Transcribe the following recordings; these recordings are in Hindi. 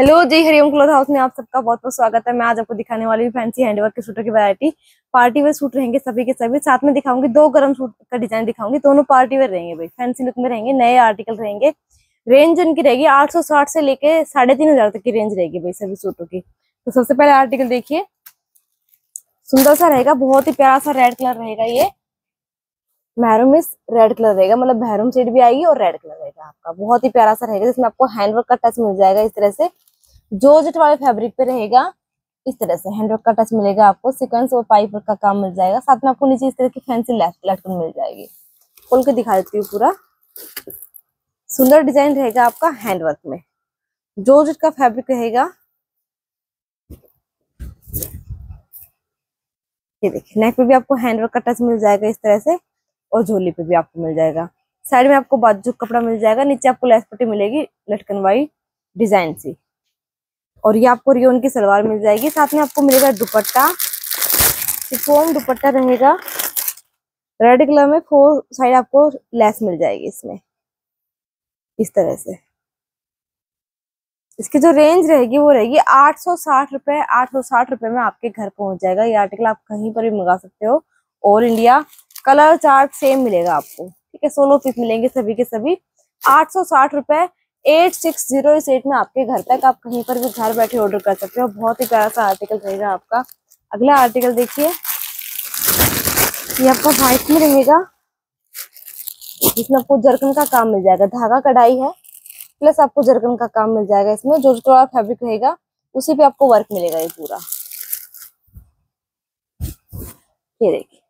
हेलो जी हरिओम, क्लॉथ हाउस में आप सबका बहुत बहुत स्वागत है। मैं आज आपको दिखाने वाली हूँ फैंसी हैंडवर्क के सूटों की वैरायटी। पार्टी वेयर सूट रहेंगे सभी के सभी, साथ में दिखाऊंगी दो गर्म सूट का डिजाइन दिखाऊंगी। दोनों पार्टी वेयर रहेंगे भाई, फैंसी लुक में रहेंगे, नए आर्टिकल रहेंगे। रेंज इनकी रहेगी 860 से लेके 3500 तक की रेंज रहेगी भाई सभी सूटों की। तो सबसे पहले आर्टिकल देखिए, सुंदर सा रहेगा, बहुत ही प्यारा सा रेड कलर रहेगा। ये महरूम रेड कलर रहेगा, मतलब महरूम शेड भी आएगी और रेड कलर रहेगा आपका, बहुत ही प्यारा सा रहेगा। जिसमें आपको हैंडवर्क का टच मिल जाएगा इस तरह से, जॉर्जेट वाले फैब्रिक पे रहेगा। इस तरह से हैंडवर्क का टच मिलेगा आपको, सीक्वेंस और पाइप वर्क का काम मिल जाएगा। साथ में आपको नीचे इस तरह की फैंसी लटकन मिल जाएगी। खोल के दिखा देती हूँ पूरा, सुंदर डिजाइन रहेगा आपका। हैंडवर्क में जॉर्जेट का फैब्रिक रहेगा। ये देखिए, नेक पे भी आपको हैंडवर्क का टच मिल जाएगा इस तरह से, और झोली पे भी आपको मिल जाएगा। साइड में आपको बाजू कपड़ा मिल जाएगा, नीचे आपको लेस पट्टी मिलेगी लटकन वाली डिजाइन सी। और ये आपको रियोन की सलवार मिल जाएगी। साथ में आपको मिलेगा दुपट्टा, शिफॉन दुपट्टा रहेगा रेड कलर में। फोर साइड आपको लेस मिल जाएगी इसमें इस तरह से। इसकी जो रेंज रहेगी वो रहेगी 860 रुपए। 860 रुपए में आपके घर पहुंच जाएगा ये आर्टिकल। आप कहीं पर भी मंगा सकते हो, all India. Colour chart same मिलेगा आपको, ठीक है। 16 पीस मिलेंगे सभी के सभी। 860 रुपए 860 इस रेट में आपके घर तक। आप कहीं पर भी घर बैठे ऑर्डर कर सकते हो। बहुत ही प्यारा सा आर्टिकल रहेगा आपका। अगला आर्टिकल देखिए, ये आपका व्हाइट में रहेगा, जिसमें आपको जरकन का काम मिल जाएगा। धागा कढ़ाई है प्लस आपको जरकन का काम मिल जाएगा इसमें। जो कलर फैब्रिक रहेगा उसी पे आपको वर्क मिलेगा ये पूरा। ये देखिए,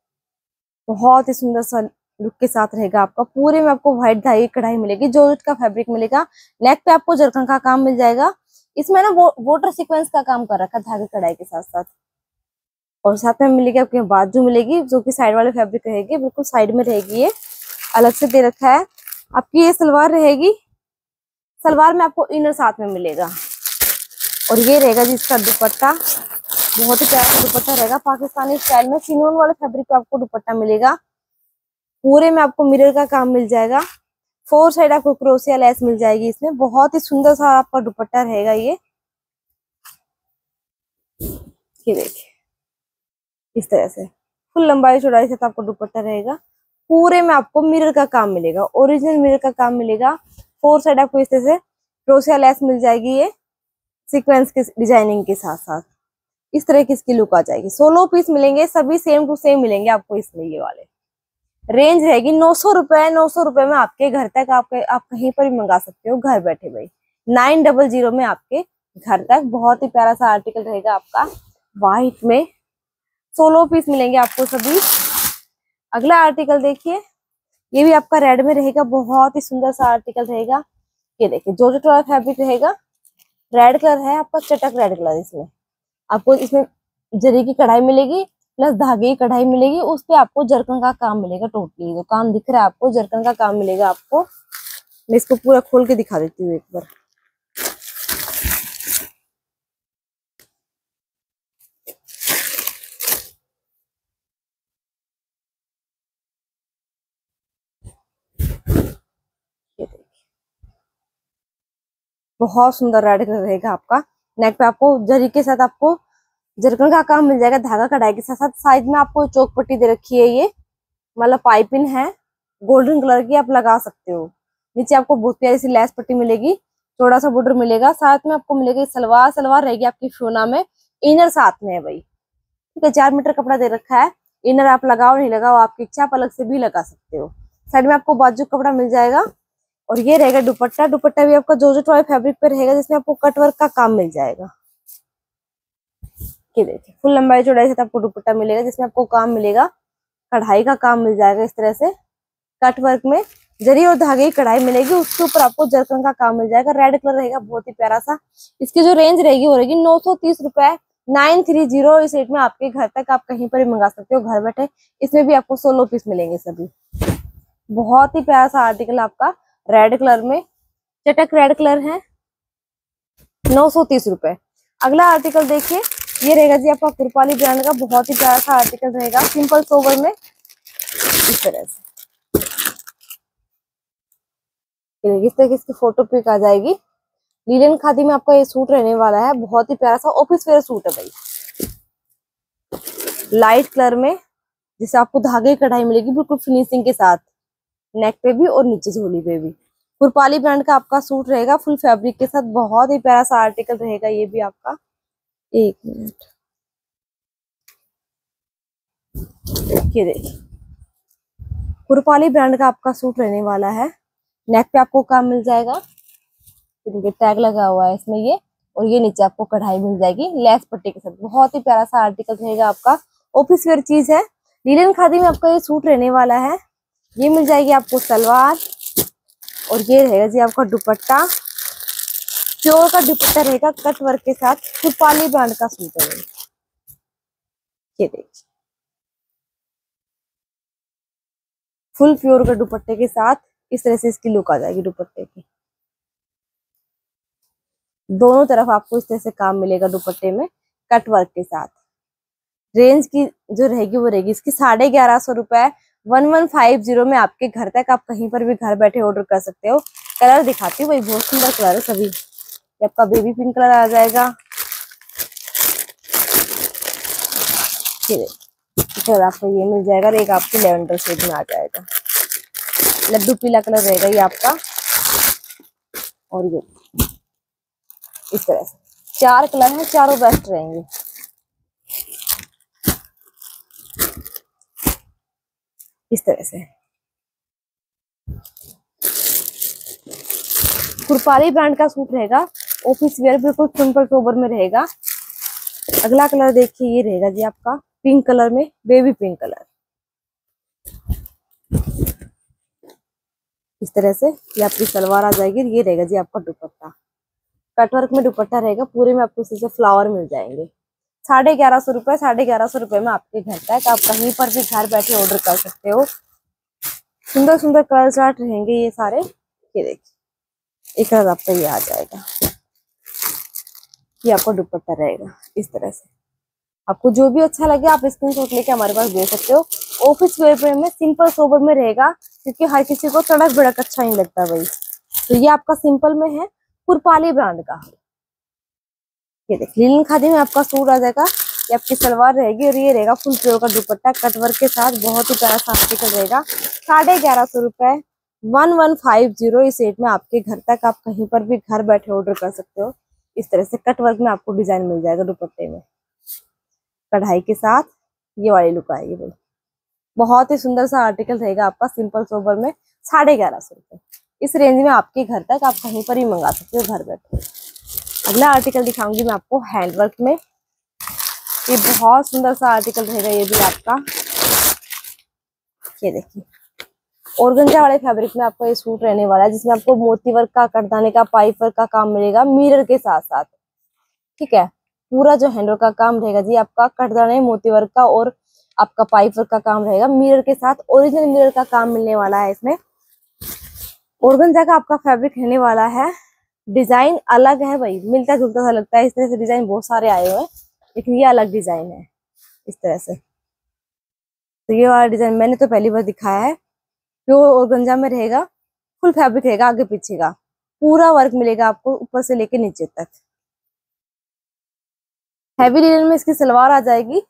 बहुत ही सुंदर सा लुक के साथ रहेगा आपका। पूरे में आपको व्हाइट धागे कढ़ाई मिलेगी, जॉर्जेट का फैब्रिक मिलेगा। नेक पे आपको जरकन का काम मिल जाएगा। इसमें ना वॉटर सीक्वेंस का काम कर रखा धागे कढ़ाई के साथ साथ। और साथ में मिलेगी आपके बाजू मिलेगी, जो कि साइड वाले फैब्रिक रहेगी, बिल्कुल साइड में रहेगी। ये अलग से दे रखा है आपकी। ये सलवार रहेगी, सलवार में आपको इनर साथ में मिलेगा। और ये रहेगा जिसका दुपट्टा, बहुत ही प्यारा दुपट्टा रहेगा पाकिस्तानी स्टाइल में। सिनोन वाले फैब्रिक पे आपको दुपट्टा मिलेगा। पूरे में आपको मिरर का काम मिल जाएगा। फोर साइड आपको क्रोशिया लेस मिल जाएगी इसमें। बहुत ही सुंदर सा आपका दुपट्टा रहेगा ये देखिए इस तरह से। फुल लंबाई चौड़ाई से आपको दुपट्टा रहेगा। पूरे में आपको मिरर का काम मिलेगा, ओरिजिनल मिरर का काम मिलेगा। फोर साइड आपको इस तरह से क्रोशिया लेस मिल जाएगी ये सीक्वेंस के डिजाइनिंग के साथ साथ। इस तरह की इसकी लुक आ जाएगी। 16 पीस मिलेंगे सभी, सेम टू सेम मिलेंगे आपको इसमें। ये वाले रेंज रहेगी 900 रुपए। 900 रुपए में आपके घर तक। आप कहीं पर भी मंगा सकते हो घर बैठे भाई। 900 में आपके घर तक। बहुत ही प्यारा सा आर्टिकल रहेगा आपका व्हाइट में। 16 पीस मिलेंगे आपको सभी। अगला आर्टिकल देखिए, ये भी आपका रेड में रहेगा। बहुत ही सुंदर सा आर्टिकल रहेगा। ये देखिए जॉर्जेट वाला फैब्रिक रहेगा, रेड कलर है आपका, चटक रेड कलर। इसमें आपको इसमें जरी की कढ़ाई मिलेगी प्लस धागे की कढ़ाई मिलेगी। उस पे आपको जरकन का काम मिलेगा। टोटली जो काम दिख रहा है आपको जरकन का काम मिलेगा आपको। मैं इसको पूरा खोल के दिखा देती हूँ एक बार। ये देखिए, बहुत सुंदर रेड कलर रहेगा आपका। नेक पे आपको जरी के साथ आपको जरकन का काम मिल जाएगा धागा कढ़ाई के साथ साथ। साइड में आपको चौक पट्टी दे रखी है ये, मतलब पाइपिंग है गोल्डन कलर की, आप लगा सकते हो। नीचे आपको बहुत प्यारी सी लेस पट्टी मिलेगी, थोड़ा सा बॉर्डर मिलेगा। साथ में आपको मिलेगी सलवार, सलवार रहेगी आपकी फ्योना में। इनर साथ में है भाई, ठीक है। 4 मीटर कपड़ा दे रखा है। इनर आप लगाओ नहीं लगाओ आपकी इच्छा, आप अलग से भी लगा सकते हो। साइड में आपको बाजू कपड़ा मिल जाएगा। और ये रहेगा दुपट्टा, दुपट्टा भी आपका जॉर्जेट वाले फैब्रिक पे रहेगा, जिसमें आपको कटवर्क का काम मिल जाएगा। ये देखिए फुल लंबाई चौड़ाई से आपको दुपट्टा मिलेगा, जिसमें आपको काम मिलेगा कढ़ाई का काम मिल जाएगा इस तरह से। कट वर्क में जरी और धागे की कढ़ाई मिलेगी, उसके ऊपर आपको जरकन का काम मिल जाएगा। रेड कलर रहेगा, बहुत ही प्यारा सा। इसकी जो रेंज रहेगी वो रहेगी 930 रुपए। 930 इस रेट में आपके घर तक। आप कहीं पर भी मंगा सकते हो घर बैठे। इसमें भी आपको 16 पीस मिलेंगे सभी। बहुत ही प्यारा सा आर्टिकल आपका रेड कलर में, चटक रेड कलर है। 930 रुपए। अगला आर्टिकल देखिए, ये रहेगा जी आपका कुरपाली ब्रांड का। बहुत ही प्यारा सा आर्टिकल रहेगा, सिंपल सोवर में इस तरह से। इस तरह की इसकी फोटो पिक आ जाएगी। लिनन खादी में आपका ये सूट रहने वाला है, बहुत ही प्यारा सा ऑफिस वेयर सूट है भाई, लाइट कलर में, जिसे आपको धागे कढ़ाई मिलेगी बिल्कुल फिनिशिंग के साथ, नेक पे भी और नीचे झोली पे भी। कुरपाली ब्रांड का आपका सूट रहेगा फुल फैब्रिक के साथ, बहुत ही प्यारा सा आर्टिकल रहेगा ये भी आपका। एक मिनट, ये देखिए कुरपाली ब्रांड का आपका सूट रहने वाला है। नेक पे आपको काम मिल जाएगा, देखिए टैग लगा हुआ है इसमें ये, और ये नीचे आपको कढ़ाई मिल जाएगी लेस पट्टी के साथ। बहुत ही प्यारा सा आर्टिकल रहेगा आपका, ऑफिस वेयर चीज है। लिनन खादी में आपका ये सूट रहने वाला है। ये मिल जाएगी आपको सलवार, और ये रहेगा जी आपका दुपट्टा, प्योर का दुपट्टा रहेगा कट वर्क के साथ। कुरपाली ब्रांड का सूट है ये देखिए, फुल प्योर का दुपट्टे के साथ इस तरह से इसकी लुक आ जाएगी। दुपट्टे की दोनों तरफ आपको इस तरह से काम मिलेगा दुपट्टे में कट वर्क के साथ। रेंज की जो रहेगी वो रहेगी इसकी 1150 रुपए 1150 में आपके घर तक। आप कहीं पर भी घर बैठे ऑर्डर कर सकते हो। कलर दिखाती हूँ, वही बहुत सुंदर कलर है सभी। ये आपका बेबी पिंक कलर आ जाएगा, फिर आपको ये मिल जाएगा, और एक आपकी लेवेंडर शेड में आ जाएगा, लड्डू पीला कलर रहेगा ये आपका। और ये इस तरह से 4 कलर हैं, चारों बेस्ट रहेंगे। इस तरह से कुरपाली ब्रांड का सूट रहेगा, ऑफिस वेयर बिल्कुल सिंपल टोबर में रहेगा। अगला कलर देखिए, ये रहेगा जी आपका पिंक कलर में, बेबी पिंक कलर। इस तरह से ये आपकी सलवार आ जाएगी, ये रहेगा जी आपका दुपट्टा, कटवर्क में दुपट्टा रहेगा। पूरे में आपको इससे फ्लावर मिल जाएंगे। 1150 रुपए 1150 रुपए में आपके घर तक। आप कहीं पर भी घर बैठे ऑर्डर कर सकते हो। सुंदर सुंदर कलर चार्ट रहेंगे ये सारे। ये देखिए, एक आपका ये आ जाएगा, ये आपका दुपट्टा रहेगा। इस तरह से आपको जो भी अच्छा लगे आप स्क्रीनशॉट लेके हमारे पास भेज सकते हो। ऑफिस वेयर में सिंपल सोबर में रहेगा, क्योंकि हर किसी को तड़क भड़क अच्छा नहीं लगता भाई। तो ये आपका सिंपल में है कुरपाली ब्रांड का। ये देखिए लिनन खादी में आपका सूट आ जाएगा, ये आपकी सलवार रहेगी, और ये रहेगा फुल प्योर का दुपट्टा कट वर्क के साथ। बहुत ही प्यारा सा आर्टिकल रहेगा। 1150 रुपए 1150 इस रेट में आपके घर तक। आप कहीं पर भी घर बैठे ऑर्डर कर सकते हो। इस तरह से कट वर्क में आपको डिजाइन मिल जाएगा दुपट्टे में कढ़ाई के साथ। ये वाली लुक आएगी भाई, बहुत ही सुंदर सा आर्टिकल रहेगा आपका सिंपल सोबर में। 1150 रुपए इस रेंज में आपके घर तक। आप कहीं पर ही मंगा सकते हो घर बैठे। अगला आर्टिकल दिखाऊंगी मैं आपको हैंडवर्क में। ये बहुत सुंदर सा आर्टिकल रहेगा ये भी आपका। ये देखिए ऑर्गेंजा वाले फैब्रिक में आपका ये सूट रहने वाला है, जिसमें आपको मोती वर्क का, कटदाने का, पाइप वर्क का काम मिलेगा मिरर के साथ साथ। ठीक है, पूरा जो हैंडवर्क का काम रहेगा जी आपका, कटदाने, मोती वर्क का और आपका पाइप वर्क का काम रहेगा मिरर के साथ। ओरिजिनल मिरर का काम मिलने वाला है इसमें। ऑर्गेंजा का आपका फैब्रिक रहने वाला है। डिजाइन अलग है भाई, मिलता जुलता सा लगता है। इस तरह से डिजाइन बहुत सारे आए हुए हैं, लेकिन ये अलग डिजाइन है इस तरह से। तो ये वाला डिजाइन मैंने तो पहली बार दिखाया है। प्योर ऑर्गेंजा में रहेगा, फुल फैब्रिक रहेगा, आगे पीछे का पूरा वर्क मिलेगा आपको ऊपर से लेके नीचे तक। हैवी लिनन में इसकी सलवार आ जाएगी,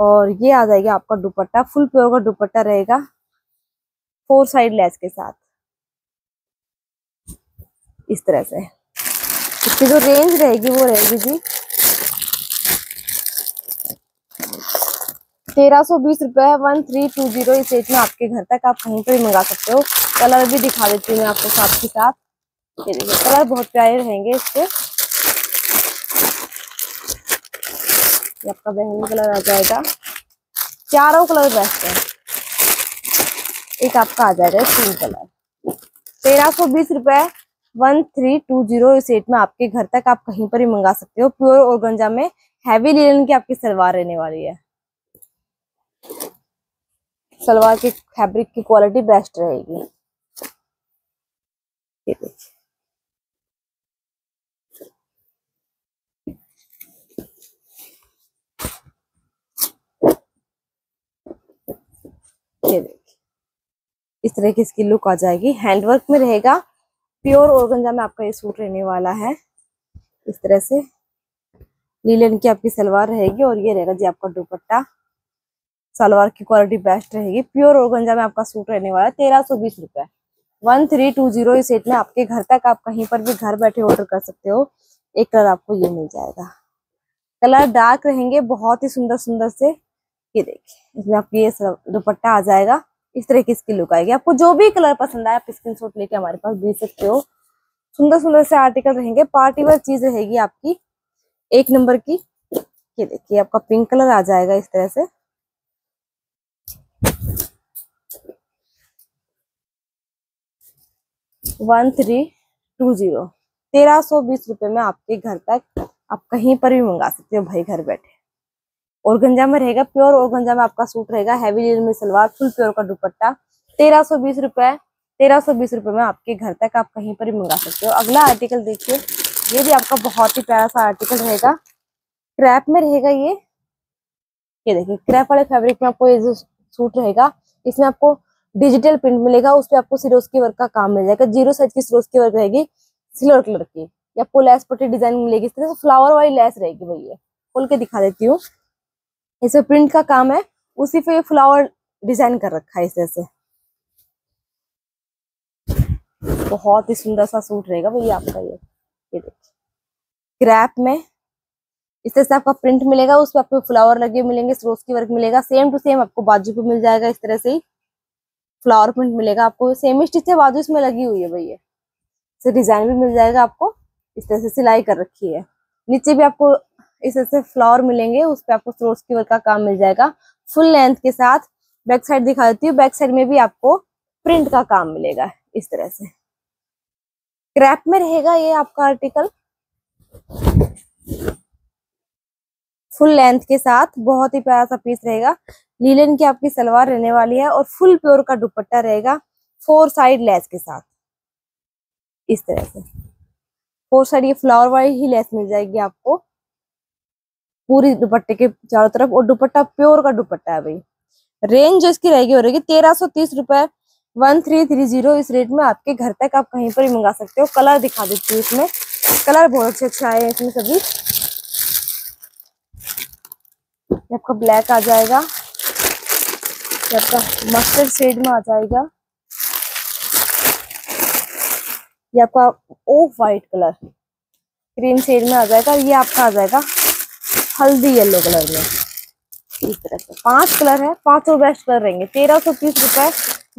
और ये आ जाएगा आपका दुपट्टा, फुल प्योर का दुपट्टा रहेगा 4 साइड लेस के साथ। इस तरह से इसकी जो रेंज रहेगी वो रहेगी जी 1320 रुपए 1320 इस रेट में आपके घर तक। आप कहीं पर भी मंगा सकते हो। कलर भी दिखा देती हूँ मैं आपको साथ के साथ। ये देखिए कलर बहुत प्यारे रहेंगे इसके। ये आपका बैंगनी कलर आ जाएगा, चारों कलर बेस्ट है। एक आपका आ जाएगा पिंक कलर। 1320 रुपए 1320 इस रेट में आपके घर तक। आप कहीं पर ही मंगा सकते हो। प्योर ऑर्गेंजा में हैवी लिनन की आपकी सलवार रहने वाली है। सलवार के फैब्रिक की क्वालिटी बेस्ट रहेगी। ये देखिए इस तरह की इसकी लुक आ जाएगी। हैंडवर्क में रहेगा, प्योर ऑर्गेंजा में आपका ये सूट रहने वाला है। इस तरह से लीलन की आपकी सलवार रहेगी और ये रहेगा जी आपका दुपट्टा। सलवार की क्वालिटी बेस्ट रहेगी। प्योर ऑर्गेंजा में आपका सूट रहने वाला है। 1320 रुपए 1320। इस सेट में आपके घर तक आप कहीं पर भी घर बैठे ऑर्डर कर सकते हो। एक कलर आपको ये मिल जाएगा। कलर डार्क रहेंगे, बहुत ही सुंदर सुंदर से। ये देखिए, इसमें आपको ये दुपट्टा आ जाएगा। इस तरह की इसकी लुक आएगी। आपको जो भी कलर पसंद आए आप स्क्रीनशॉट लेके हमारे पास भेज सकते हो। सुंदर सुंदर से आर्टिकल रहेंगे, पार्टीवेयर चीज रहेगी आपकी, 1 नंबर की। ये देखिए, आपका पिंक कलर आ जाएगा इस तरह से। ₹1320 1320 रुपए में आपके घर तक आप कहीं पर भी मंगा सकते हो भाई, घर बैठे। ऑर्गेंजा में रहेगा, प्योर ऑर्गेंजा में आपका सूट रहेगा। हैवी लिनन में सलवार, फुल प्योर का दुपट्टा। 1320 रुपए 1320 रुपए में आपके घर तक आप कहीं पर भी मंगा सकते हो। अगला आर्टिकल देखिए, ये भी आपका बहुत ही प्यारा सा आर्टिकल रहेगा। क्रैप में रहेगा ये देखिए, क्रैप वाले फैब्रिक में आपको ये जो सूट रहेगा, इसमें आपको डिजिटल प्रिंट मिलेगा। उसपे आपको सिरोस्की वर्क का काम मिल जाएगा। 0 साइज की सिरोस्की वर्क रहेगी, सिल्वर कलर की। ये आपको लेस पट्टी डिजाइन मिलेगी। इस तरह से फ्लावर वाली लेस रहेगी। भैया खोल के दिखा देती हूँ। इसमें प्रिंट का काम है, उसी पे फ्लावर डिजाइन कर रखा है। इस तरह से बहुत ही सुंदर सा सूट रहेगा भैया आपका। ये देखिए, क्रैप में इस तरह से आपका प्रिंट मिलेगा। उस पर आपको फ्लावर लगे मिलेंगे, सिरोस्की वर्क मिलेगा। सेम टू सेम आपको बाजू पे मिल जाएगा। इस तरह से ही फ्लावर प्रिंट मिलेगा आपको। सेम स्टिच से बाजू इसमें लगी हुई है भैया। इससे डिजाइन भी मिल जाएगा आपको। इस तरह से सिलाई कर रखी है। नीचे भी आपको इस तरह से फ्लावर मिलेंगे। उस पर आपको सिरोस्की वर्क का काम मिल जाएगा फुल लेंथ के साथ। बैक साइड दिखा देती हूँ। बैक साइड में भी आपको प्रिंट का काम मिलेगा इस तरह से। क्रैप में रहेगा ये आपका आर्टिकल फुल लेंथ के साथ। बहुत ही प्यारा सा पीस रहेगा। लीलन की आपकी सलवार रहने वाली है और फुल प्योर का दुपट्टा रहेगा 4 साइड लेस के साथ। इस तरह से 4 साइड ये फ्लावर वाली ही लेस मिल जाएगी आपको पूरी दुपट्टे के चारों तरफ। और दुपट्टा प्योर का दुपट्टा है भाई। रेंज जो इसकी रहेगी वो रहेगी 1330 रुपए 1330। इस रेट में आपके घर तक आप कहीं पर भी मंगा सकते हो। कलर दिखा देती हूँ। इसमें कलर बहुत अच्छे अच्छे आए हैं। इसमें सभी आपका ब्लैक आ जाएगा, आपका मस्टर्ड शेड में आ जाएगा, ये आपका off white colour cream shade में आ जाएगा। ये आपका आ जाएगा हल्दी येलो कलर में। इस तरह से 5 कलर है, 5 बेस्ट कलर रहेंगे। 1330 रुपए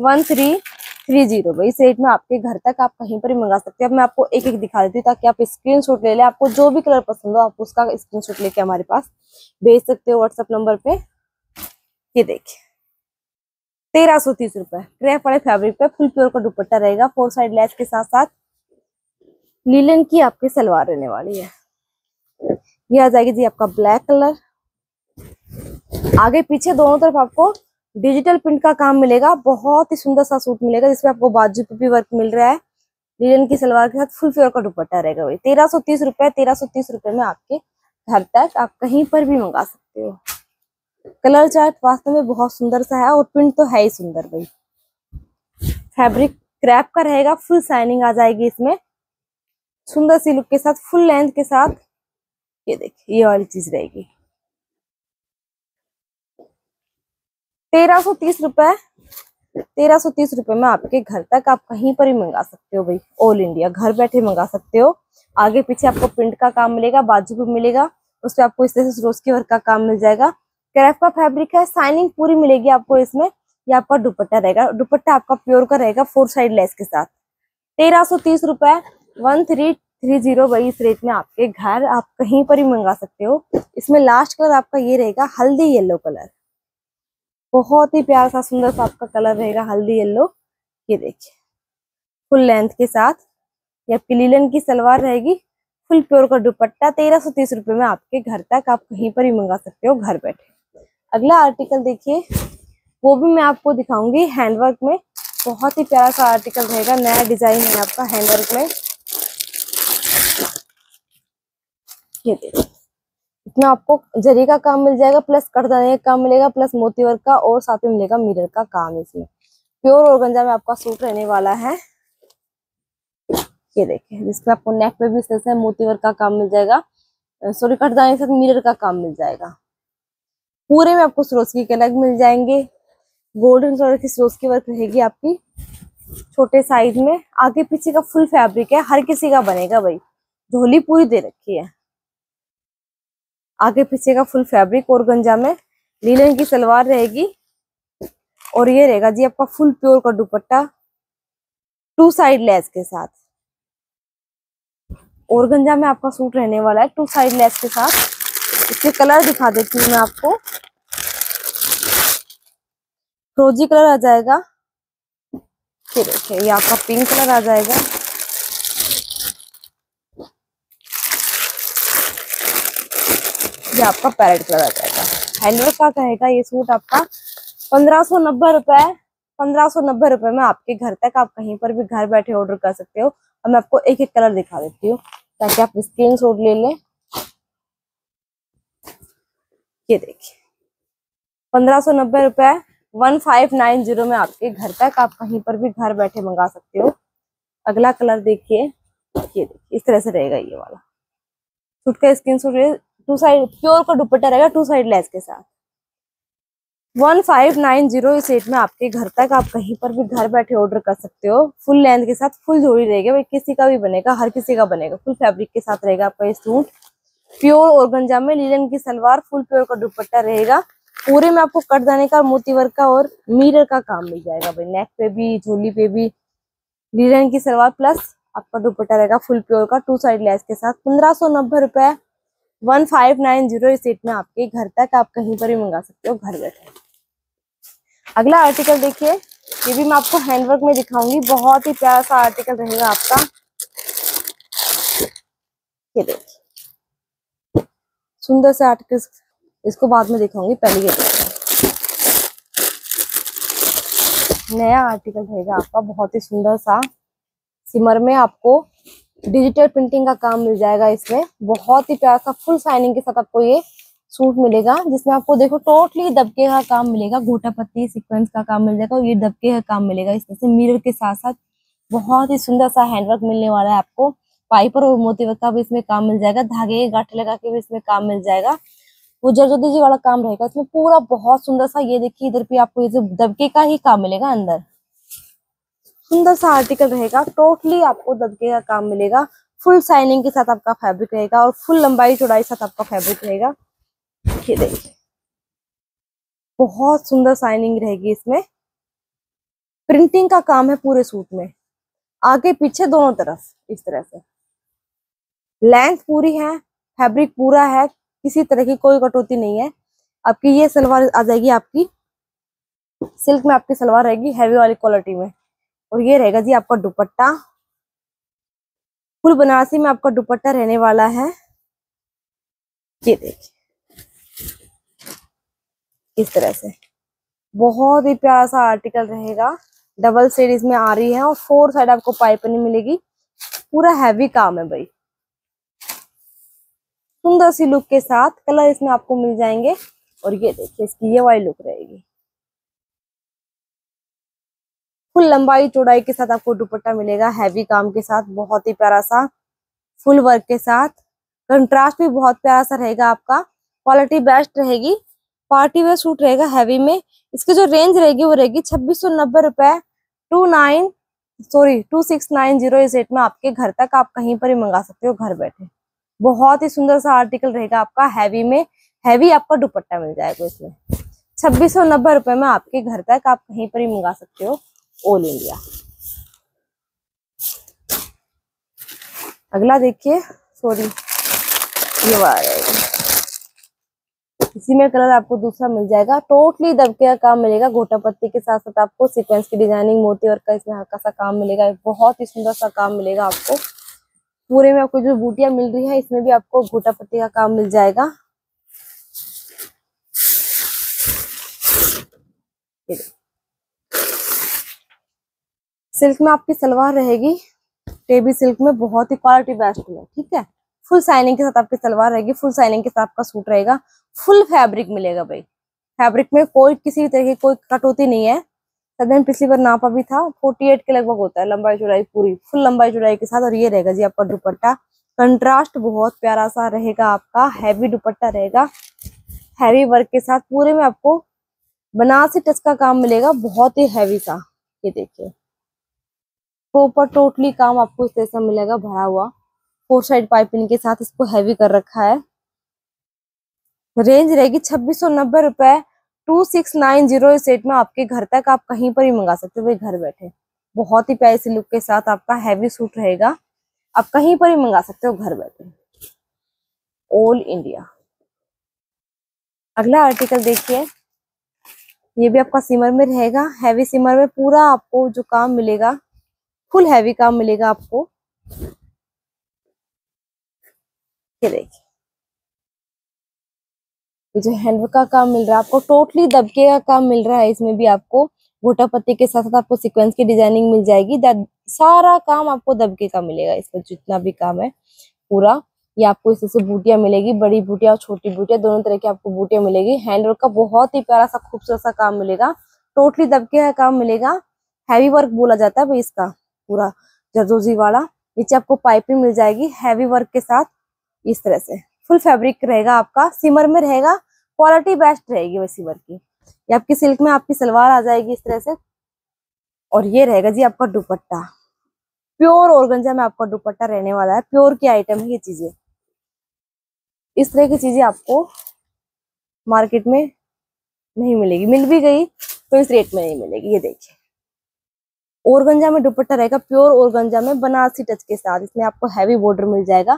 1330 भाई। इस रेट में आपके घर तक आप कहीं पर भी मंगा सकते हैं। अब मैं आपको एक एक दिखा देती हूँ ताकि आप स्क्रीनशॉट ले लें। आपको जो भी कलर पसंद हो आप उसका स्क्रीनशॉट लेके हमारे पास भेज सकते हो व्हाट्सएप नंबर पे। ये देखिए, 1330 रुपए क्रैप वाले फैब्रिक पे फुल प्योर का दुपट्टा रहेगा 4 साइड लेस के साथ साथ। लीलन की आपकी सलवार रहने वाली है। ये आ जाएगी जी आपका ब्लैक कलर। आगे पीछे दोनों तरफ आपको डिजिटल प्रिंट का काम मिलेगा। बहुत ही सुंदर सा सूट मिलेगा जिसमें आपको बाजू पे भी वर्क मिल रहा है। लीलन की सलवार के साथ फुल प्योर का दुपट्टा रहेगा वही। 1330 रुपए 1330 रुपए में आपके घर तक आप कहीं पर भी मंगा सकते हो। कलर चार्ट वास्तव में बहुत सुंदर सा है और प्रिंट तो है ही सुंदर भाई। फैब्रिक क्रैप का रहेगा, फुल शाइनिंग आ जाएगी इसमें, सुंदर सी लुक के साथ, फुल लेंथ के साथ। ये देखिए, ये वाली चीज रहेगी। 1330 रुपए 1330 रुपए में आपके घर तक आप कहीं पर ही मंगा सकते हो भाई। ऑल इंडिया घर बैठे मंगा सकते हो। आगे पीछे आपको प्रिंट का काम मिलेगा, बाजू पे मिलेगा। उस पर आपको इस तरह से रोज के वर्क का काम मिल जाएगा। क्रैप का फैब्रिक है, शाइनिंग पूरी मिलेगी आपको इसमें। ये आपका दुपट्टा रहेगा, दुपट्टा आपका प्योर का रहेगा 4 साइड लेस के साथ। 1330 रुपए 1330 भाई। इस रेट में आपके घर आप कहीं पर ही मंगा सकते हो। इसमें लास्ट कलर आपका ये रहेगा हल्दी येलो कलर। बहुत ही प्यारा सा सुंदर सा आपका कलर रहेगा हल्दी येलो। ये देखिए, फुल लेंथ के साथ। ये आपकी लिनन की सलवार रहेगी, फुल प्योर का दुपट्टा। 1330 रुपए में आपके घर तक आप कहीं पर ही मंगा सकते हो घर बैठे। अगला आर्टिकल देखिए, वो भी मैं आपको दिखाऊंगी। हैंडवर्क में बहुत ही प्यारा सा आर्टिकल रहेगा। नया डिजाइन है आपका हैंडवर्क में। ये देखिए, इसमें आपको जरी का काम मिल जाएगा, प्लस कटदाने का काम मिलेगा, प्लस मोती वर्क का, और साथ में मिलेगा मिरर का काम। इसमें प्योर ऑर्गेंजा में आपका सूट रहने वाला है। ये देखें, जिसमें आपको नेक पे भी से मोती वर्क का काम मिल जाएगा, सॉरी कटदाने के साथ मिरर का काम मिल जाएगा। पूरे में आपको सरोस्की के अलग मिल जाएंगे, गोल्डन कलर की सरोस्की वर्क रहेगी आपकी छोटे साइज में। आगे पीछे का फुल फैब्रिक है, हर किसी का बनेगा भाई, झोली पूरी दे रखी है। आगे पीछे का फुल फैब्रिक ऑर्गेंजा में लीलन की सलवार रहेगी और ये रहेगा जी आपका फुल प्योर का दुपट्टा टू साइड लेस के साथ। ऑर्गेंजा में आपका सूट रहने वाला है टू साइड लेस के साथ। इसके कलर दिखा देती हूँ मैं आपको, फिरोजी कलर आ जाएगा, फिर देखिए ये आपका पिंक कलर आ जाएगा, ये आपका पैरेट कलर आ जाएगा। हैंडवर्क का रहेगा ये सूट आपका 1590 रुपए, 1590 रुपए में आपके घर तक, आप कहीं पर भी घर बैठे ऑर्डर कर सकते हो। अब मैं आपको एक एक कलर दिखा देती हूँ ताकि आप स्क्रीनशॉट ले लें। ये देखिए 1590 रुपए 1590 में आपके घर तक, आप कहीं पर भी घर बैठे मंगा सकते हो। अगला कलर देखिए, ये देखिए इस तरह से रहेगा ये वाला सूट का स्क्रीनशॉट। टू साइड प्योर का दुपट्टा रहेगा टू साइड लेस के साथ। 1590 इस रेट में आपके घर तक, आप कहीं पर भी घर बैठे ऑर्डर कर सकते हो। फुल लेंथ के साथ फुल जोड़ी रहेगी भाई, किसी का भी बनेगा, हर किसी का बनेगा। फुल फैब्रिक के साथ रहेगा आपका ये सूट। प्योर ऑर्गेंजा में लिनन की सलवार, फुल प्योर का दुपट्टा रहेगा। पूरे में आपको कट जाने का, मोती वर्क का और मिरर का काम मिल जाएगा भाई, नेक पे भी झोली पे भी। लिनन की सलवार प्लस आपका दुपट्टा रहेगा फुल प्योर का टू साइड लेस के साथ। 1590 रुपए 1590 इस रेट में आपके घर तक, आप कहीं पर भी मंगा सकते हो घर बैठे। अगला आर्टिकल देखिए, ये भी मैं आपको हैंडवर्क में दिखाऊंगी, बहुत ही प्यारा सा आर्टिकल रहेगा आपका। ये देखिए सुंदर सा आर्टिकल, इसको बाद में दिखाऊंगी, पहले ये देखिए नया आर्टिकल रहेगा आपका, बहुत ही सुंदर सा। सिमर में आपको डिजिटल प्रिंटिंग का काम मिल जाएगा इसमें, बहुत ही प्यारा सा फुल शाइनिंग के साथ आपको ये सूट मिलेगा, जिसमें आपको देखो टोटली दबके का काम मिलेगा, गोटा पत्ती सीक्वेंस का काम मिल जाएगा और ये दबके का काम मिलेगा। इस तरह से मिरर के साथ साथ बहुत ही सुंदर सा हैंडवर्क मिलने वाला है आपको। पाइपर और मोती वर्क का भी इसमें काम मिल जाएगा, धागे गांठे लगा के भी इसमें काम मिल जाएगा, वो जरजोदी जी वाला काम रहेगा इसमें पूरा, बहुत सुंदर सा। ये देखिए इधर भी आपको ये दबके का ही काम मिलेगा, अंदर सुंदर सा आर्टिकल रहेगा, टोटली आपको दबके का काम मिलेगा। फुल शाइनिंग के साथ आपका फैब्रिक रहेगा और फुल लंबाई चौड़ाई के साथ आपका फैब्रिक रहेगा। ये देखिए बहुत सुंदर शाइनिंग रहेगी इसमें, प्रिंटिंग का काम है पूरे सूट में, आगे पीछे दोनों तरफ इस तरह से। लेंथ पूरी है, फैब्रिक पूरा है, किसी तरह की कोई कटौती नहीं है आपकी। ये सलवार आ जाएगी आपकी सिल्क में, आपकी सलवार रहेगी हैवी वाली क्वालिटी में, और ये रहेगा जी आपका दुपट्टा फुल बनारसी में आपका दुपट्टा रहने वाला है। ये देखिए इस तरह से बहुत ही प्यारा सा आर्टिकल रहेगा, डबल सीरीज में आ रही है और फोर साइड आपको पाइपिंग मिलेगी, पूरा हैवी काम है भाई। सुंदर सी लुक के साथ कलर इसमें आपको मिल जाएंगे, और ये देखिए इसकी ये वाली लुक रहेगी, फुल लंबाई चौड़ाई के साथ आपको दुपट्टा मिलेगा, हैवी काम के साथ, बहुत ही प्यारा सा फुल वर्क के साथ। कंट्रास्ट भी बहुत प्यारा सा रहेगा आपका, क्वालिटी बेस्ट रहेगी, पार्टी वेयर सूट रहेगा हैवी में। इसकी जो रेंज रहेगी वो रहेगी 2690 रुपए 2690 इस रेट में आपके घर तक, आप कहीं पर भी मंगा सकते हो घर बैठे। बहुत ही सुंदर सा आर्टिकल रहेगा आपका, हैवी में हैवी आपका दुपट्टा मिल जाएगा इसमें। 2690 रुपए में आपके घर तक, आप कहीं पर भी मंगा सकते हो ऑल इंडिया। अगला देखिए, ये वाला इसी में कलर आपको दूसरा मिल जाएगा, टोटली दबके का काम मिलेगा, गोटा पत्ती के साथ साथ आपको सीक्वेंस की डिजाइनिंग, मोती वर्क का इसमें हल्का सा काम मिलेगा, बहुत ही सुंदर सा काम मिलेगा आपको। पूरे में आपको जो बूटियां मिल रही है इसमें भी आपको गोटा पत्ती का काम मिल जाएगा। सिल्क में आपकी सलवार रहेगी, टेबी सिल्क में, बहुत ही क्वालिटी बेस्ट में, ठीक है। फुल शाइनिंग के साथ आपकी सलवार रहेगी, फुल शाइनिंग के साथ आपका सूट रहेगा, फुल फैब्रिक मिलेगा भाई, फैब्रिक में कोई किसी तरह की कोई कटौती नहीं है, शायद मैंने पिछली बार नापा भी था 48 के लगभग होता है लंबाई चौड़ाई पूरी फुल लंबाई चौड़ाई के साथ। और ये रहेगा जी आपका दुपट्टा, कंट्रास्ट बहुत प्यारा सा रहेगा आपका, हैवी दुपट्टा रहेगा हैवी वर्क के साथ। पूरे में आपको बनारसी टच का काम मिलेगा, बहुत ही हैवी सा। ये देखिए प्रॉपर टोटली काम आपको इस तरह से मिलेगा भरा हुआ, 4 साइड पाइपिंग के साथ। इसको हैवी कर रखा है, रेंज रहेगी 2690 रुपए। 2690 सेट में आपके घर तक आप कहीं पर ही मंगा सकते हो भाई, घर बैठे। बहुत ही प्यारी लुक के साथ आपका हैवी सूट रहेगा, आप कहीं पर ही मंगा सकते हो घर बैठे, ऑल इंडिया। अगला आर्टिकल देखिए, ये भी आपका सिमर में रहेगा, हैवी सिमर में पूरा आपको जो काम मिलेगा फुल हैवी काम मिलेगा आपको। ये देखिए ये जो हैंडवर्क का काम मिल रहा है आपको, टोटली दबके का काम मिल रहा है। इसमें भी आपको गोटा पत्ती के साथ साथ आपको सीक्वेंस की डिजाइनिंग मिल जाएगी। सारा काम आपको दबके का मिलेगा, इसमें जितना भी काम है पूरा। ये आपको इस तरह से बूटियाँ मिलेगी, बड़ी बूटियाँ और छोटी बूटियाँ, दोनों तरह की आपको बूटियाँ मिलेगी। हैंडवर्क का बहुत ही प्यारा सा खूबसूरत सा काम मिलेगा, टोटली दबके का काम मिलेगा। हैवी वर्क बोला जाता है भाई इसका, पूरा जरदोजी वाला। नीचे आपको पाइपिंग मिल जाएगी हैवी वर्क के साथ, इस तरह से फुल फैब्रिक रहेगा आपका। सिमर में रहेगा, क्वालिटी बेस्ट रहेगी वैसी वर्क की। ये आपकी सिल्क में आपकी सलवार आ जाएगी इस तरह से। और ये रहेगा जी आपका दुपट्टा, प्योर ऑर्गेंजा में आपका दुपट्टा रहने वाला है। प्योर की आइटम है ये चीजें, इस तरह की चीजें आपको मार्केट में नहीं मिलेगी, मिल भी गई तो इस रेट में नहीं मिलेगी। ये देखिए ऑर्गेंजा में दुपट्टा रहेगा, प्योर ऑर्गेंजा में बनारसी टच के साथ। इसमें आपको हैवी बॉर्डर मिल जाएगा,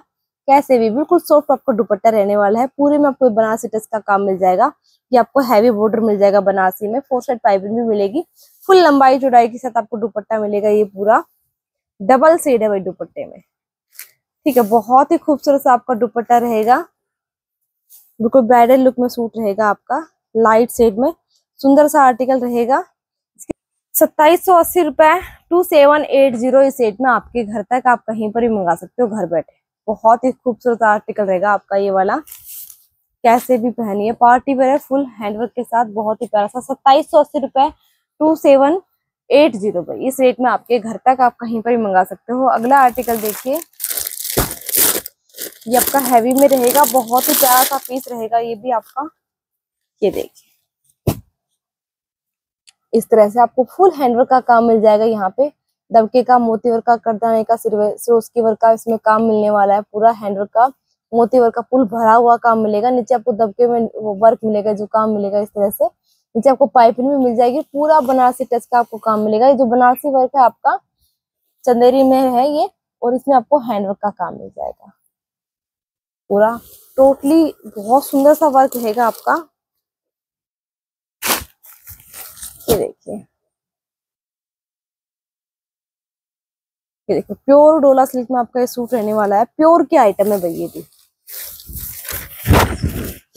कैसे भी बिल्कुल सॉफ्ट आपका दुपट्टा रहने वाला है। पूरे में आपको बनारसी टच का काम मिल जाएगा। ये आपको हैवी बॉर्डर मिल जाएगा बनारसी में, 4 साइड पाइपिंग भी मिलेगी, फुल लंबाई चौड़ाई के साथ आपको दुपट्टा मिलेगा। ये पूरा डबल शेड है भाई दुपट्टे में, ठीक है। बहुत ही खूबसूरत सा आपका दुपट्टा रहेगा, बिल्कुल ब्राइडल लुक में सूट रहेगा आपका, लाइट शेड में सुंदर सा आर्टिकल रहेगा। 2780 रुपए 2780 इस सेट में आपके घर तक आप कहीं पर भी मंगा सकते हो घर बैठे। बहुत ही खूबसूरत आर्टिकल रहेगा आपका ये वाला, कैसे भी पहनिए, पार्टी वेयर है, फुल हैंडवर्क के साथ, बहुत ही प्यारा सा। 2780 रुपए 2780 भाई इस रेट में आपके घर तक आप कहीं पर भी मंगा सकते हो। अगला आर्टिकल देखिए, ये आपका हैवी में रहेगा, बहुत ही प्यारा सा पीस रहेगा ये भी आपका। ये देखिए इस तरह से आपको फुल हैंडवर्क का काम मिल जाएगा। यहाँ पे दबके का, मोती वर्क का, करदाने का, सिरोस्की वर्क का इसमें काम मिलने वाला है। पूरा हैंडवर्क का, मोती वर्क का फुल भरा हुआ काम मिलेगा। नीचे आपको दबके में वर्क मिलेगा, जो काम मिलेगा इस तरह से। नीचे आपको पाइपिंग भी मिल जाएगी, पूरा बनारसी टच का आपको काम मिलेगा। ये जो बनारसी वर्क है आपका चंदेरी में है ये, और इसमें आपको हैंडवर्क का काम मिल जाएगा पूरा टोटली। बहुत सुंदर सा वर्क रहेगा आपका, ये देखिए। ये देखो प्योर डोला सिल्क में आपका ये सूट रहने वाला है, प्योर की आइटम है भाई ये भी।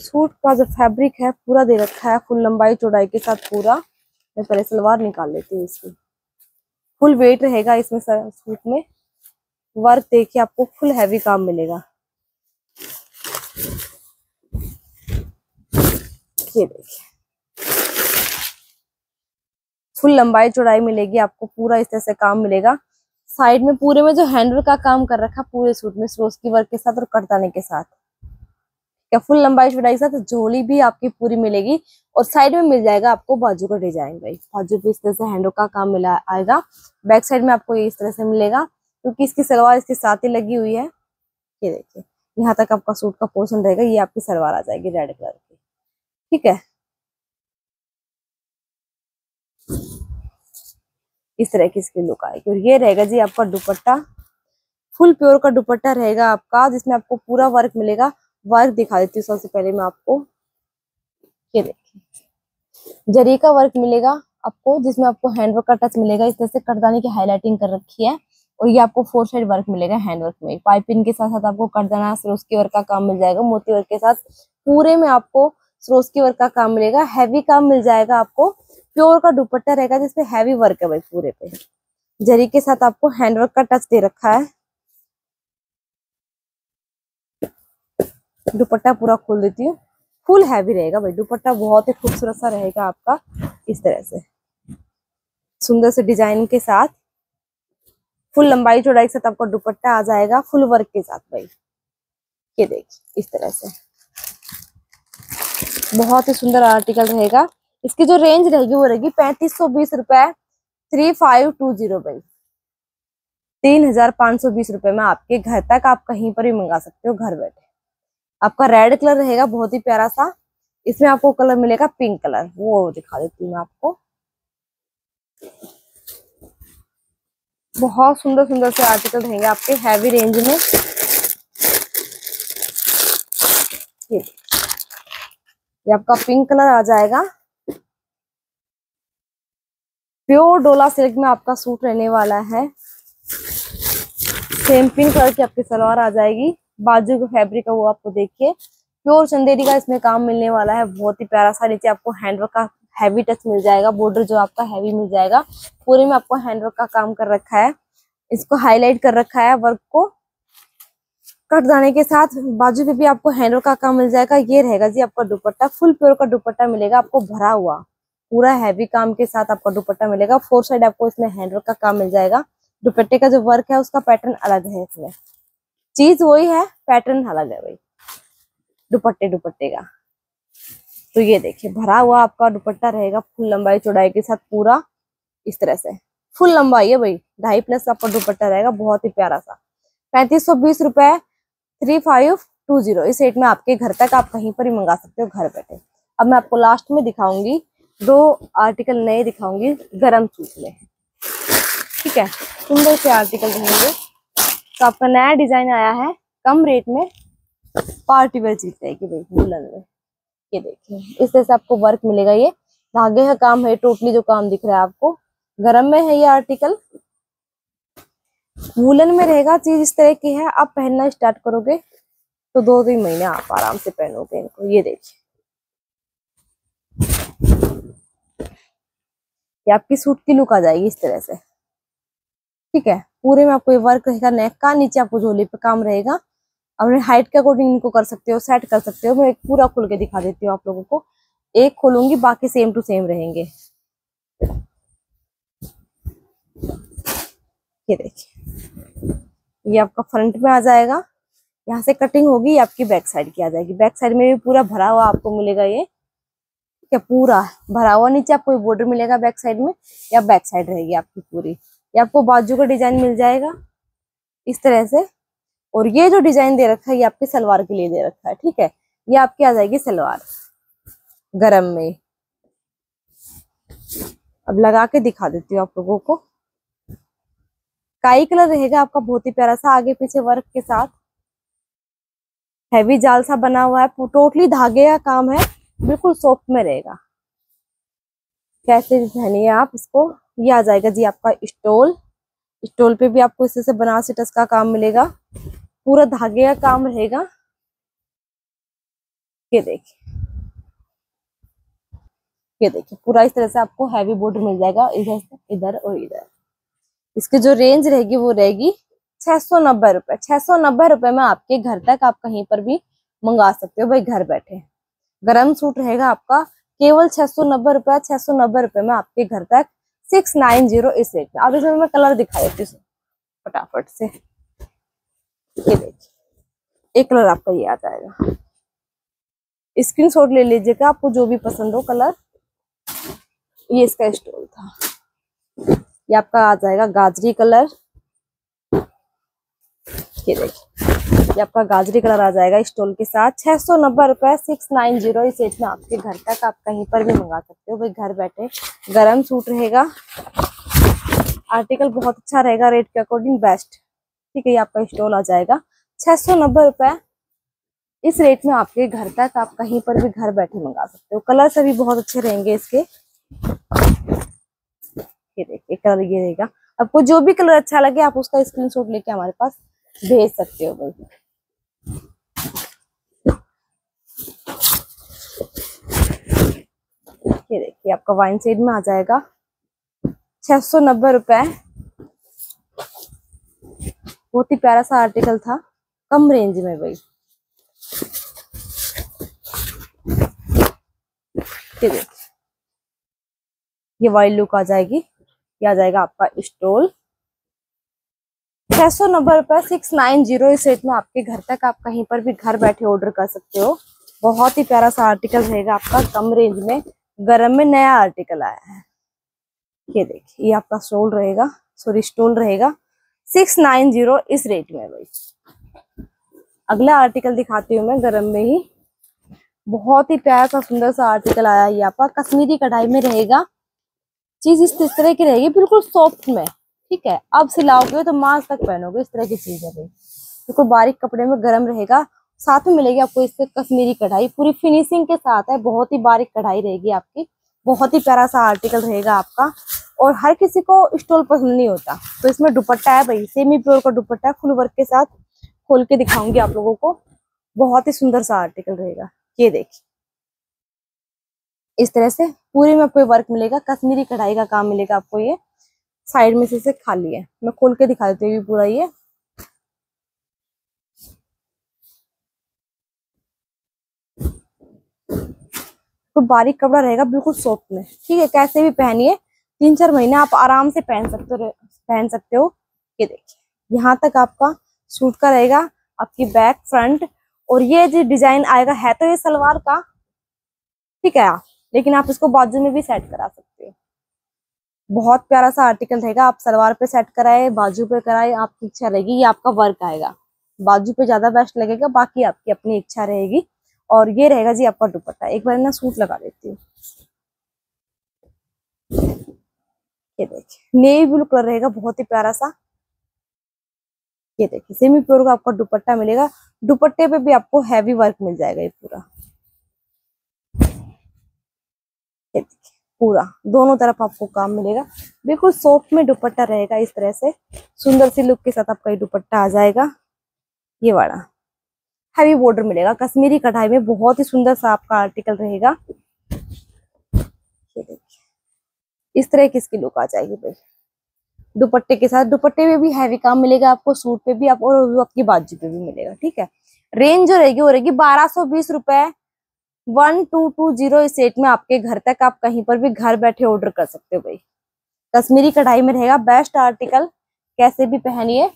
सूट का जो फैब्रिक है पूरा दे रखा है, फुल लंबाई चौड़ाई के साथ पूरा। मैं पहले सलवार निकाल लेती हूँ इसकी। फुल वेट रहेगा इसमें सूट में, वर्क देखिए आपको फुल हैवी काम मिलेगा। ये देखिए फुल लंबाई चौड़ाई मिलेगी आपको, पूरा इस तरह से काम मिलेगा। साइड में पूरे में जो हैंडवर्क का काम कर रखा पूरे सूट में, सिरोस्की वर्क के साथ और कटदाने के साथ, क्या फुल लंबाई चौड़ाई के साथ। झोली भी आपकी पूरी मिलेगी, और साइड में मिल जाएगा आपको बाजू का डिजाइन भाई। बाजू पे इस तरह से हैंडवर्क का काम मिला आएगा। बैक साइड में आपको ये इस तरह से मिलेगा, क्योंकि इसकी सलवार इसके साथ ही लगी हुई है। ये देखिए यहाँ तक आपका सूट का पोर्शन रहेगा। ये आपकी सलवार आ जाएगी रेड कलर की, ठीक है। इस तरह की इसकी लुक आएगी। और ये रहेगा जी आपका दुपट्टा, फुल प्योर का दुपट्टा रहेगा आपका, जिसमें आपको पूरा वर्क मिलेगा। वर्क दिखा देती हूँ सबसे पहले मैं आपको, ये देखिए जरी का वर्क मिलेगा आपको, जिसमें आपको हैंडवर्क का टच मिलेगा। इस तरह से करदाने की हाईलाइटिंग कर रखी है, और ये आपको 4 साइड वर्क मिलेगा हैंडवर्क में। पाइपिंग के साथ साथ आपको करदाना सिरोस्की वर्क का काम मिल जाएगा, मोती वर्क के साथ। पूरे में आपको सिरोस्की वर्क का काम मिलेगा, हैवी काम मिल जाएगा आपको। प्योर का दुपट्टा रहेगा जिसपे हैवी वर्क है भाई पूरे पे, जरी के साथ आपको हैंडवर्क का टच दे रखा है। दुपट्टा पूरा खोल देती हूँ, फुल हैवी रहेगा भाई दुपट्टा, बहुत ही खूबसूरत सा रहेगा आपका इस तरह से। सुंदर से डिजाइन के साथ फुल लंबाई चौड़ाई के साथ आपका दुपट्टा आ जाएगा फुल वर्क के साथ। भाई ये देखिए इस तरह से बहुत ही सुंदर आर्टिकल रहेगा। इसकी जो रेंज रहेगी वो रहेगी 3520 रुपए 3520 भाई 3520 रुपए में आपके घर तक आप कहीं पर भी मंगा सकते हो घर बैठे। आपका रेड कलर रहेगा बहुत ही प्यारा सा, इसमें आपको कलर मिलेगा पिंक कलर, वो दिखा देती हूँ मैं आपको। बहुत सुंदर सुंदर से आर्टिकल रहेंगे आपके हैवी रेंज में। ये आपका पिंक कलर आ जाएगा। प्योर डोला सिल्क में आपका सूट रहने वाला है। सेम पिंक कलर की आपकी सलवार आ जाएगी। बाजू का फैब्रिक है वो आपको देखिए प्योर चंदेरी का इसमें काम मिलने वाला है, बहुत ही प्यारा सा। नीचे आपको हैंडवर्क का हैवी टच मिल जाएगा, बॉर्डर जो आपका हैवी मिल जाएगा। पूरे में आपको हैंडवर्क का काम कर रखा है, इसको हाईलाइट कर रखा है वर्क को कट जाने के साथ। बाजू पे भी आपको हैंडवर्क का काम मिल जाएगा। ये रहेगा जी आपका दुपट्टा, फुल प्योर का दुपट्टा मिलेगा आपको भरा हुआ, पूरा हैवी काम के साथ आपका दुपट्टा मिलेगा। फोर साइड आपको इसमें हैंडवर्क का काम मिल जाएगा। दुपट्टे का जो वर्क है उसका पैटर्न अलग है, इसमें चीज वही है पैटर्न अलग है भाई दुपट्टे का। तो ये देखिए भरा हुआ आपका दुपट्टा रहेगा फुल लंबाई चौड़ाई के साथ पूरा इस तरह से। फुल लंबाई है भाई 2.5 प्लस आपका दुपट्टा रहेगा बहुत ही प्यारा सा। 3520 रुपए 3520 इस रेट में आपके घर तक आप कहीं पर ही मंगा सकते हो घर बैठे। अब मैं आपको लास्ट में दिखाऊंगी 2 आर्टिकल नए दिखाऊंगी गर्म सूट में, ठीक है। सुंदर से आर्टिकल रहेंगे। तो आपका नया डिजाइन आया है कम रेट में पार्टी वेयर चीज रहेगी भाई दुल्हन में। ये देखिए इस तरह से आपको वर्क मिलेगा। ये धागे का काम है, टोटली जो काम दिख रहा है आपको गरम में है। ये आर्टिकल वूलन में रहेगा। चीज इस तरह की है, आप पहनना स्टार्ट करोगे तो 2-3 महीने आप आराम से पहनोगे इनको। ये देखिए ये आपकी सूट की लुक आ जाएगी इस तरह से, ठीक है। पूरे में आपको ये वर्क रहेगा नेक का, नीचे आपको झोले पे काम रहेगा। अपने हाइट के अकॉर्डिंग इनको कर सकते हो, सेट कर सकते हो। मैं एक पूरा खोल के दिखा देती हूँ आप लोगों को, एक खोलूंगी बाकी सेम टू सेम रहेंगे। ये देखिए ये आपका फ्रंट में आ जाएगा, यहाँ से कटिंग होगी आपकी बैक साइड की आ जाएगी। बैक साइड में भी पूरा भरा हुआ आपको मिलेगा ये, ठीक है, पूरा भरा हुआ। नीचे आपको बॉर्डर मिलेगा बैक साइड में, या बैक साइड रहेगी आपकी पूरी। ये आपको बाजू का डिजाइन मिल जाएगा इस तरह से। और ये जो डिजाइन दे रखा है ये आपके सलवार के लिए दे रखा है, ठीक है। ये आपकी आ जाएगी सलवार गरम में। अब लगा के दिखा देती हूँ आप लोगों को। काई कलर रहेगा आपका बहुत ही प्यारा सा, आगे पीछे वर्क के साथ हैवी जाल सा बना हुआ है। टोटली धागे का काम है, बिल्कुल सॉफ्ट में रहेगा। कैसे भी पहनिए आप इसको। ये आ जाएगा जी आपका स्टोल। स्टोल पे भी आपको इस तरह से बनारसी टच का काम मिलेगा, पूरा धागे का काम रहेगा। ये देखिए पूरा इस तरह से आपको हैवी बॉर्डर मिल जाएगा इधर से इधर और इधर। इसकी जो रेंज रहेगी वो रहेगी 690 रुपए 690 रुपए में आपके घर तक आप कहीं पर भी मंगा सकते हो भाई घर बैठे। गर्म सूट रहेगा आपका केवल 690 रुपए 690 रुपए में आपके घर तक 690 इस रेट में। अब इसमें मैं कलर दिखा देती हूँ फटाफट से। ये देखिए एक कलर आपका ये आ जाएगा। स्क्रीनशॉट ले लीजिएगा आपको जो भी पसंद हो कलर। ये इसका स्टोल था। ये आपका आ जाएगा गाजरी कलर। ये देखिए ये आपका गाजरी कलर आ जाएगा स्टोल के साथ। 690 रुपए 690 इस रेट में आपके घर तक आप कहीं पर भी मंगा सकते हो भाई घर बैठे। गरम सूट रहेगा, आर्टिकल बहुत अच्छा रहेगा, रेट के अकॉर्डिंग बेस्ट, ठीक है। ये आपका स्टॉल आ जाएगा 690 रुपए इस रेट में आपके घर तक आप कहीं पर भी घर बैठे मंगा सकते हो। कलर सभी बहुत अच्छे रहेंगे इसके। ये देखिए कलर ये रहेगा। आपको जो भी कलर अच्छा लगे आप उसका स्क्रीनशॉट लेके हमारे पास भेज सकते हो भाई। ये देखिए आपका वाइन शेड में आ जाएगा 690 रुपए। बहुत ही प्यारा सा आर्टिकल था कम रेंज में भाई। ये वाइल्ड लुक आ जाएगी। ये आ जाएगा आपका स्टॉल 600 नंबर पर 690 इस रेट में आपके घर तक आप कहीं पर भी घर बैठे ऑर्डर कर सकते हो। बहुत ही प्यारा सा आर्टिकल रहेगा आपका कम रेंज में, गर्म में नया आर्टिकल आया है। ये देखिए ये आपका स्टॉल रहेगा, सॉरी स्टॉल रहेगा 690 इस रेट में भाई। अगला आर्टिकल दिखाती हूँ मैं गर्म में ही, बहुत ही प्यारा सा सुंदर सा आर्टिकल आया है। ये आपका कश्मीरी कढ़ाई में रहेगा, चीज इस तरह की रहेगी बिल्कुल सॉफ्ट में, ठीक है। अब सिलाओगे तो मार्च तक पहनोगे, इस तरह की चीज है भाई, बिल्कुल बारीक कपड़े में गर्म रहेगा। साथ में मिलेगी आपको इससे कश्मीरी कढ़ाई पूरी फिनिशिंग के साथ है, बहुत ही बारीक कढ़ाई रहेगी आपकी। बहुत ही प्यारा सा आर्टिकल रहेगा आपका, और हर किसी को स्टॉल पसंद नहीं होता। तो इसमें दुपट्टा है भाई, सेमी प्योर का दुपट्टा फुल वर्क के साथ, खोल के दिखाऊंगी आप लोगों को। बहुत ही सुंदर सा आर्टिकल रहेगा, ये देखिए इस तरह से पूरे में आपको वर्क मिलेगा, कश्मीरी कढ़ाई का काम मिलेगा आपको। ये साइड में से खाली है, मैं खोल के दिखा देती हूँ पूरा। ये तो बारीक कपड़ा रहेगा बिल्कुल सॉफ्ट में, ठीक है। कैसे भी पहनिए, 3-4 महीने आप आराम से पहन सकते हो। ये देखिए यहाँ तक आपका सूट का रहेगा, आपकी बैक फ्रंट, और ये जो डिजाइन आएगा है तो ये सलवार का, ठीक है, लेकिन आप इसको बाजू में भी सेट करा सकते हो। बहुत प्यारा सा आर्टिकल रहेगा, आप सलवार पे सेट कराए, बाजू पे कराए, आपकी इच्छा रहेगी। ये आपका वर्क आएगा, बाजू पे ज्यादा बेस्ट लगेगा, बाकी आपकी अपनी इच्छा रहेगी। और ये रहेगा जी आपका दुपट्टा, एक बार ना सूट लगा देती हूँ। ये देखिए नेवी ब्लू कलर रहेगा, बहुत ही प्यारा सा। ये देखिए सेमी प्योर का आपका दुपट्टा मिलेगा, दुपट्टे पे भी आपको हैवी वर्क मिल जाएगा। ये पूरा, ये देखिए पूरा दोनों तरफ आपको काम मिलेगा, बिल्कुल सॉफ्ट में दुपट्टा रहेगा। इस तरह से सुंदर सी लुक के साथ आपका ये दुपट्टा आ जाएगा। ये वाला हैवी बॉर्डर मिलेगा कश्मीरी कढ़ाई में, बहुत ही सुंदर सा आपका आर्टिकल रहेगा। ये देखिए इस तरह की इसकी लुक आ जाएगी भाई दुपट्टे के साथ। दुपट्टे में भी हैवी काम मिलेगा आपको, सूट पे भी आप, और आपकी बाजू पे भी मिलेगा, ठीक है। रेंज जो रहेगी वो रहेगी 1220 रुपए 1220 इस रेट में आपके घर तक आप कहीं पर भी घर बैठे ऑर्डर कर सकते हो भाई। कश्मीरी कढ़ाई में रहेगा बेस्ट आर्टिकल, कैसे भी पहनिए।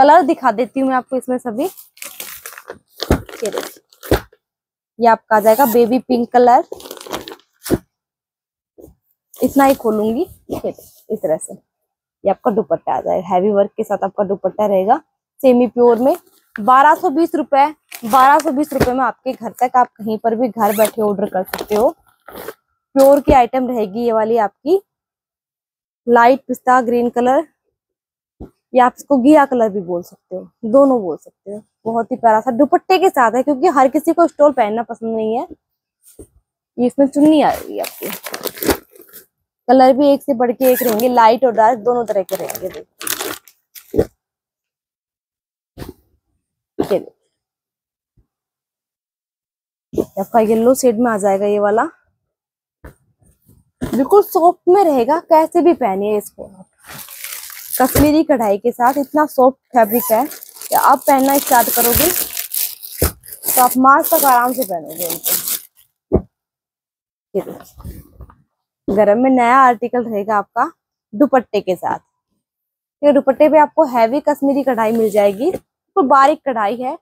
कलर दिखा देती हूँ मैं आपको इसमें सभी। ये आपका आ जाएगा बेबी पिंक कलर, इतना ही खोलूंगी, इस तरह से ये आपका दुपट्टा आ जाएगा, हैवी वर्क के साथ आपका दुपट्टा रहेगा सेमी प्योर में। 1220 रुपए में आपके घर तक आप कहीं पर भी घर बैठे ऑर्डर कर सकते हो। प्योर की आइटम रहेगी ये वाली आपकी, लाइट पिस्ता ग्रीन कलर, या आप इसको घिया कलर भी बोल सकते हो, दोनों बोल सकते हो। बहुत ही प्यारा सा दुपट्टे के साथ है, क्योंकि हर किसी को स्टॉल पहनना पसंद नहीं है। ये इसमें चुन्नी आएगी आपकी, कलर भी एक से बढ़ के एक रहेंगे, लाइट और डार्क दोनों तरह के रहेंगे। आपका येलो शेड में आ जाएगा ये वाला, बिल्कुल सॉफ्ट में रहेगा, कैसे भी पहनिए इसको। कश्मीरी कढ़ाई के साथ इतना सॉफ्ट फैब्रिक है कि आप पहनना स्टार्ट करोगे तो आप मार्च तक आराम से पहनोगे इनको। ये देखिए गरम में नया आर्टिकल रहेगा आपका दुपट्टे के साथ। ये दुपट्टे पे आपको हैवी कश्मीरी कढ़ाई मिल जाएगी, तो बारीक कढ़ाई है।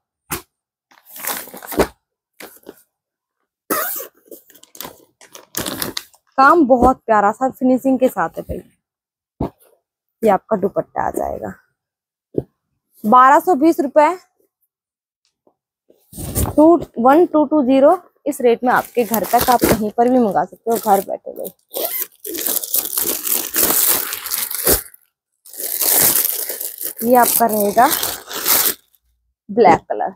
काम बहुत प्यारा सा फिनिशिंग के साथ है भाई। ये आपका दुपट्टा आ जाएगा 1220 रुपए 1220 इस रेट में आपके घर तक आप कहीं पर भी मंगा सकते हो घर बैठे हुए। ये आपका रहेगा ब्लैक कलर,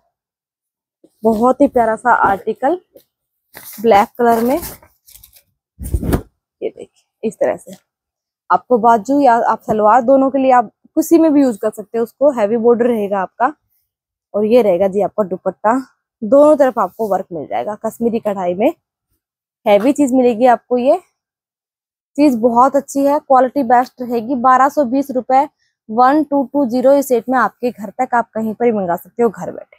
बहुत ही प्यारा सा आर्टिकल ब्लैक कलर में। ये देखिए इस तरह से आपको बाजू या आप सलवार दोनों के लिए आप किसी में भी यूज कर सकते हो उसको। हैवी बॉर्डर रहेगा आपका, और ये रहेगा जी आपका दुपट्टा, दोनों तरफ आपको वर्क मिल जाएगा कश्मीरी कढ़ाई में। हैवी चीज मिलेगी आपको, ये चीज बहुत अच्छी है, क्वालिटी बेस्ट रहेगी। 1220 रुपए 1220 इस रेट में आपके घर तक आप कहीं पर ही मंगा सकते हो घर बैठे।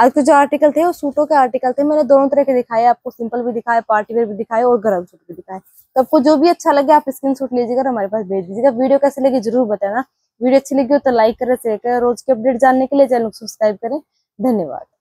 आज के जो आर्टिकल थे वो सूटों के आर्टिकल थे। मैंने दोनों तरह के दिखाए, आपको सिंपल भी दिखाए, पार्टी वेयर भी दिखाए और गरम सूट भी दिखाए। तो आपको जो भी अच्छा लगे आप स्क्रीनशॉट लीजिएगा और हमारे पास भेज दीजिएगा। वीडियो कैसी लगी जरूर बताना। वीडियो अच्छी लगी हो तो लाइक करें, शेयर करें। रोज के अपडेट जानने के लिए चैनल को सब्सक्राइब करें। धन्यवाद।